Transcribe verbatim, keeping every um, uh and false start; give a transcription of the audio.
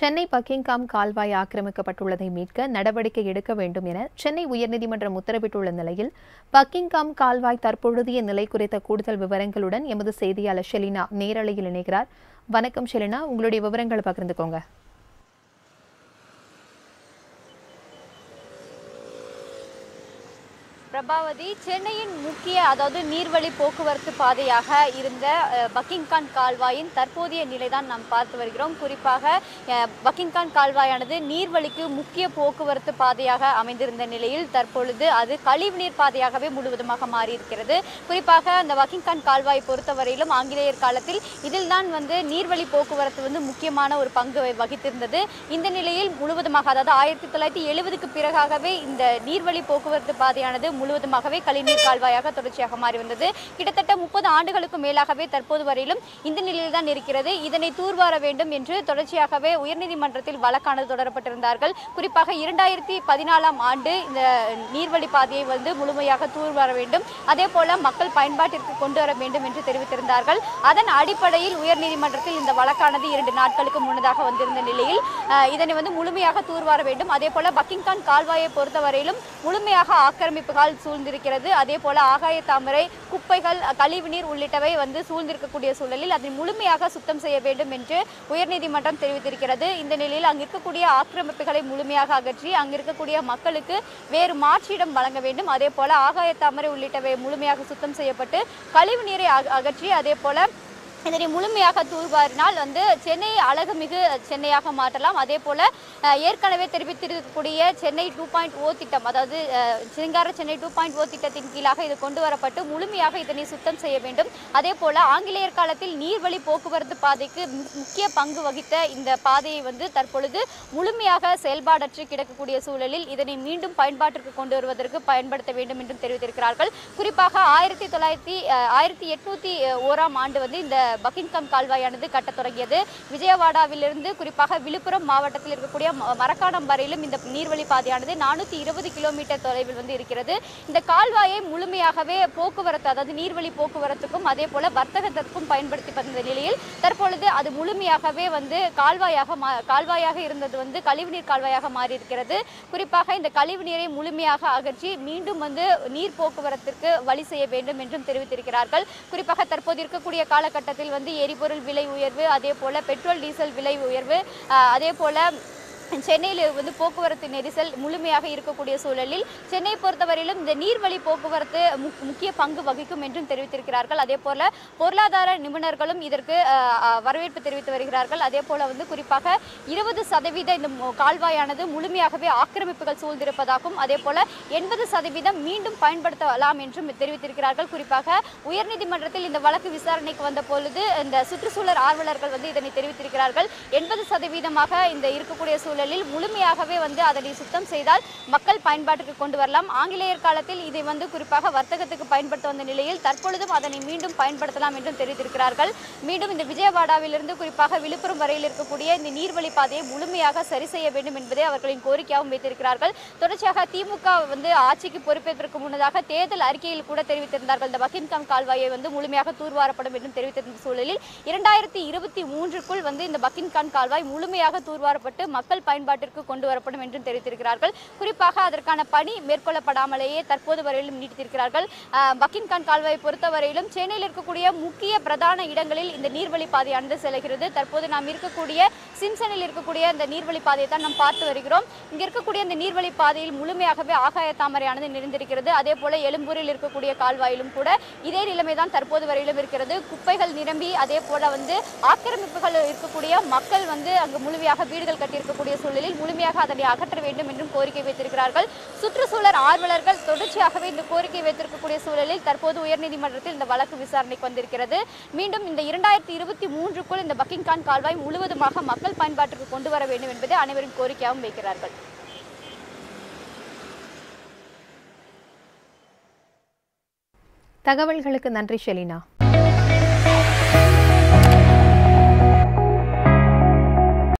Chennai Buckingham கால்வாய் ஆக்கிரமிக்கப்பட்டுள்ளதை மீட்க நடவடிக்கை எடுக்க வேண்டும் என சென்னை உயர்நீதிமன்றம் உத்தரவிட்டுள்ள நிலையில் பக்கிங்காம் கால்வாய் தற்பொழுதைய நிலை குறித்த கூடுதல் விவரங்களுடன் எமது செய்தியாளர் ஷெலினா நேரலையில் இணைகிறார். வணக்கம் ஷெலினா, உங்களுடைய விவரங்களை பகிர்ந்துக்கோங்க. பிரபாவதி, சென்னையின் முக்கிய அதாவது நீர்வழி போக்குவரத்து பாதையாக இருந்த பக்கிங்காம் கால்வாயின் தற்போதைய நிலைதான் நாம் பார்த்து வருகிறோம். குறிப்பாக பக்கிங்காம் கால்வாயானது நீர்வழிக்கு முக்கிய போக்குவரத்து பாதையாக அமைந்திருந்த நிலையில் தற்பொழுது அது கழிவுநீர் பாதையாகவே முழுவதுமாக மாறியிருக்கிறது. குறிப்பாக அந்த பக்கிங்காம் கால்வாயை பொறுத்தவரையிலும் ஆங்கிலேயர் காலத்தில் இதில் தான் வந்து நீர்வழி போக்குவரத்து வந்து முக்கியமான ஒரு பங்கு வகித்திருந்தது. இந்த நிலையில் முழுவதுமாக அதாவது ஆயிரத்தி தொள்ளாயிரத்தி எழுபதுக்கு பிறகாகவே இந்த நீர்வழி போக்குவரத்து பாதையானது முழுவதுமாகவே கழிவுநீர் கால்வாயாக தொடர்ச்சியாக மாறி வந்தது. கிட்டத்தட்ட முப்பது ஆண்டுகளுக்கு மேலாகவே தற்போது வரையிலும் இந்த நிலையில் தான் இருக்கிறது. இதனை தூர்வார வேண்டும் என்று தொடர்ச்சியாகவே உயர்நீதிமன்றத்தில் வழக்கானது தொடரப்பட்டிருந்தார்கள். குறிப்பாக இரண்டாயிரத்தி பதினாலாம் ஆண்டு இந்த நீர்வழி பாதையை வந்து முழுமையாக தூர்வார வேண்டும், அதே போல மக்கள் பயன்பாட்டிற்கு கொண்டு வர வேண்டும் என்று தெரிவித்திருந்தார்கள். அதன் அடிப்படையில் உயர்நீதிமன்றத்தில் இந்த வழக்கானது இரண்டு நாட்களுக்கு முன்னதாக வந்திருந்த நிலையில் இதனை வந்து முழுமையாக தூர்வார வேண்டும். அதே போல பக்கிங்காம் கால்வாயை பொறுத்தவரையிலும் முழுமையாக ஆக்கிரமிப்புகள் சூழ்ந்திருக்கிறது. அதே போல ஆகாய தாமரை, குப்பைகள், கழிவுநீர் உள்ளிட்டவை வந்து சூழ்ந்திருக்கக்கூடிய சூழலில் அதை முழுமையாக சுத்தம் செய்ய வேண்டும் என்று உயர்நீதிமன்றம் தெரிவித்திருக்கிறது. இந்த நிலையில் அங்கிருக்கக்கூடிய ஆக்கிரமிப்புகளை முழுமையாக அகற்றி அங்கிருக்கக்கூடிய மக்களுக்கு வேறு மாற்றீடம் வழங்க வேண்டும். அதே போல ஆகாய தாமரை உள்ளிட்டவை முழுமையாக சுத்தம் செய்யப்பட்டு கழிவுநீரை அகற்றி அதே போல இதனை முழுமையாக தூர்வாரினால் வந்து சென்னை அழகுமிகு சென்னையாக மாற்றலாம். அதே போல் ஏற்கனவே தெரிவித்திருக்கக்கூடிய சென்னை டூ பாயிண்ட் ஓ திட்டம் அதாவது சிங்கார சென்னை டூ பாயிண்ட் ஓ திட்டத்தின் கீழாக இது கொண்டு வரப்பட்டு முழுமையாக இதனை சுத்தம் செய்ய வேண்டும். அதே போல் ஆங்கிலேயர் காலத்தில் நீர்வழி போக்குவரத்து பாதைக்கு முக்கிய பங்கு வகித்த இந்த பாதையை வந்து தற்பொழுது முழுமையாக செயல்பாடற்று கிடக்கக்கூடிய சூழலில் இதனை மீண்டும் பயன்பாட்டிற்கு கொண்டு வருவதற்கு பயன்படுத்த வேண்டும் என்றும் தெரிவித்திருக்கிறார்கள். குறிப்பாக ஆயிரத்தி தொள்ளாயிரத்தி ஆயிரத்தி எட்நூற்றி ஓராம் ஆண்டு வந்து இந்த பக்கிங்காம் கால்வாயானது கட்டத் தொடங்கியது. விஜயவாடாவிலிருந்து குறிப்பாக விழுப்புரம் மாவட்டத்தில் இருக்கக்கூடிய மரக்காணம் வரையிலும் இந்த நீர்வழி பாதையானது நானூற்றி இருபது கிலோமீட்டர் தொலைவில் வந்து இருக்கிறது. இந்த கால்வாயை முழுமையாகவே போக்குவரத்து அதாவது நீர்வழி போக்குவரத்துக்கும் அதே போல வர்த்தகத்திற்கும் பயன்படுத்தி வந்த நிலையில் தற்பொழுது அது முழுமையாகவே வந்து கால்வாயாக கால்வாயாக இருந்தது வந்து கழிவுநீர் கால்வாயாக மாறி இருக்கிறது. குறிப்பாக இந்த கழிவுநீரை முழுமையாக அகற்றி மீண்டும் வந்து நீர் போக்குவரத்திற்கு வழி செய்ய வேண்டும் என்றும் தெரிவித்திருக்கிறார்கள். குறிப்பாக தற்போது இருக்கக்கூடிய காலகட்டத்தில் வந்து எரிபொருள் விலை உயர்வு, அதே போல பெட்ரோல் டீசல் விலை உயர்வு, அதே போல சென்னையில் வந்து போக்குவரத்து நெரிசல் முழுமையாக இருக்கக்கூடிய சூழலில் சென்னை பொறுத்தவரையிலும் இந்த நீர்வழி போக்குவரத்து முக்கிய பங்கு வகிக்கும் என்றும் தெரிவித்திருக்கிறார்கள். அதே போல் பொருளாதார நிபுணர்களும் இதற்கு வரவேற்பு தெரிவித்து வருகிறார்கள். அதே போல் வந்து குறிப்பாக இருபது சதவீத இந்த கால்வாயானது முழுமையாகவே ஆக்கிரமிப்புகள் சூழ்ந்திருப்பதாகவும் அதே போல் எண்பது சதவீதம் மீண்டும் பயன்படுத்தலாம் என்றும் தெரிவித்திருக்கிறார்கள். குறிப்பாக உயர்நீதிமன்றத்தில் இந்த வழக்கு விசாரணைக்கு வந்த பொழுது இந்த சுற்றுச்சூழல் ஆர்வலர்கள் வந்து இதனை தெரிவித்திருக்கிறார்கள். எண்பது சதவீதமாக இந்த இருக்கக்கூடிய சூழல் முழுமையாகவே வந்து அதனை சுத்தம் செய்தால் மக்கள் பயன்பாட்டுக்கு கொண்டு வரலாம். ஆங்கிலேயர் காலத்தில் இதை வந்து குறிப்பாக வர்த்தகத்துக்கு பயன்படுத்த வந்த நிலையில் தற்பொழுதும் அதனை மீண்டும் பயன்படுத்தலாம் என்றும் தெரிவித்திருக்கிறார்கள். மீண்டும் இந்த விஜயவாடாவிலிருந்து குறிப்பாக விழுப்புரம் வரையில் இருக்கக்கூடிய இந்த நீர்வழி பாதையை முழுமையாக சரி செய்ய வேண்டும் என்பதை அவர்களின் கோரிக்கையாகவும் வைத்திருக்கிறார்கள். தொடர்ச்சியாக திமுக வந்து ஆட்சிக்கு பொறுப்பேற்பதற்கு முன்னதாக தேர்தல் அறிக்கையில் கூட தெரிவித்திருந்தார்கள் இந்த பக்கிங்காம் கால்வாயை வந்து முழுமையாக தூர்வாரப்படும் என்றும் தெரிவித்திருந்த சூழலில் இரண்டாயிரத்தி இருபத்தி மூன்றுக்குள் வந்து இந்த பக்கிங்காம் கால்வாய் முழுமையாக தூர்வாரப்பட்டு மக்கள் பயன்பாட்டிற்கு கொண்டு வரப்படும் என்றும் தெரிவித்திருக்கிறார்கள். குறிப்பாக அதற்கான பணி மேற்கொள்ளப்படாமலேயே தற்போது வரையிலும் நீட்டித்திருக்கிறார்கள். பக்கிங்காம் கால்வாயை பொறுத்தவரையிலும் சென்னையில் இருக்கக்கூடிய முக்கிய பிரதான இடங்களில் இந்த நீர்வழி பாதையானது செல்கிறது. தற்போது நாம் இருக்கக்கூடிய சிம்சனில் இருக்கக்கூடிய இந்த நீர்வழி பாதையை தான் நாம் பார்த்து வருகிறோம். இங்கே இருக்கக்கூடிய இந்த நீர்வழி பாதையில் முழுமையாகவே ஆகாய தாமரையானது நிறைந்திருக்கிறது. அதே போல எழும்பூரில் இருக்கக்கூடிய கால்வாயிலும் கூட இதே நிலைமை தான் தற்போது வரையிலும் இருக்கிறது. குப்பைகள் நிரம்பி அதே போல வந்து ஆக்கிரமிப்புகள் இருக்கக்கூடிய மக்கள் வந்து அங்கு முழுமையாக வீடுகள் கட்டியிருக்கக்கூடிய சூழலில் முழுமையாக அதனை அகற்ற வேண்டும் என்றும் கோரிக்கை வைத்திருக்கிறார்கள். சுற்றுச்சூழல் ஆர்வலர்கள் தொடர்ச்சியாகவே இந்த கோரிக்கை வைத்திருக்கக்கூடிய சூழலில் தற்போது உயர்நீதிமன்றத்தில் இந்த வழக்கு விசாரணைக்கு வந்திருக்கிறது. மீண்டும் இந்த இரண்டாயிரத்தி இருபத்தி மூன்றுக்குள் இந்த பக்கிங்காம் கால்வாய் முழுவதுமாக மக்கள் பயன்பாட்டிற்கு கொண்டு வர வேண்டும் என்பதை அனைவரும் கோரிக்கையாகவும் வைக்கிறார்கள். தகவல்களுக்கு நன்றி ஷெலினா.